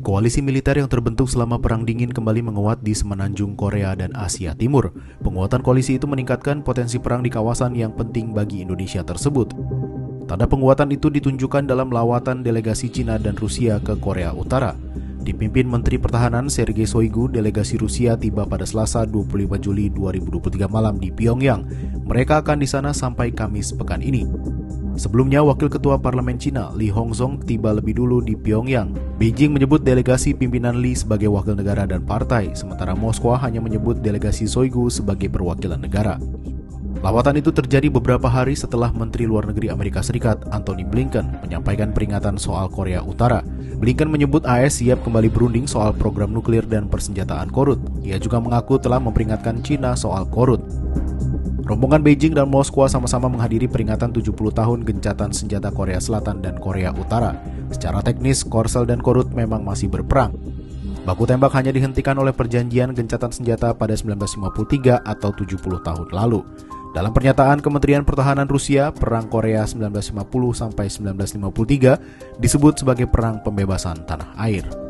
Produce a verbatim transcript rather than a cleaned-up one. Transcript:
Koalisi militer yang terbentuk selama Perang Dingin kembali menguat di Semenanjung Korea dan Asia Timur. Penguatan koalisi itu meningkatkan potensi perang di kawasan yang penting bagi Indonesia tersebut. Tanda penguatan itu ditunjukkan dalam lawatan delegasi China dan Rusia ke Korea Utara. Dipimpin Menteri Pertahanan Sergei Shoigu, delegasi Rusia tiba pada Selasa dua puluh lima Juli dua ribu dua puluh tiga malam di Pyongyang. Mereka akan di sana sampai Kamis pekan ini. Sebelumnya, Wakil Ketua Parlemen China, Li Hongzhong, tiba lebih dulu di Pyongyang. Beijing menyebut delegasi pimpinan Li sebagai wakil negara dan partai, sementara Moskwa hanya menyebut delegasi Shoigu sebagai perwakilan negara. Lawatan itu terjadi beberapa hari setelah Menteri Luar Negeri Amerika Serikat, Anthony Blinken, menyampaikan peringatan soal Korea Utara. Blinken menyebut A S siap kembali berunding soal program nuklir dan persenjataan Korut. Ia juga mengaku telah memperingatkan China soal Korut. Rombongan Beijing dan Moskwa sama-sama menghadiri peringatan tujuh puluh tahun gencatan senjata Korea Selatan dan Korea Utara. Secara teknis, Korsel dan Korut memang masih berperang. Baku tembak hanya dihentikan oleh perjanjian gencatan senjata pada seribu sembilan ratus lima puluh tiga atau tujuh puluh tahun lalu. Dalam pernyataan Kementerian Pertahanan Rusia, Perang Korea seribu sembilan ratus lima puluh sampai seribu sembilan ratus lima puluh tiga disebut sebagai Perang Pembebasan Tanah Air.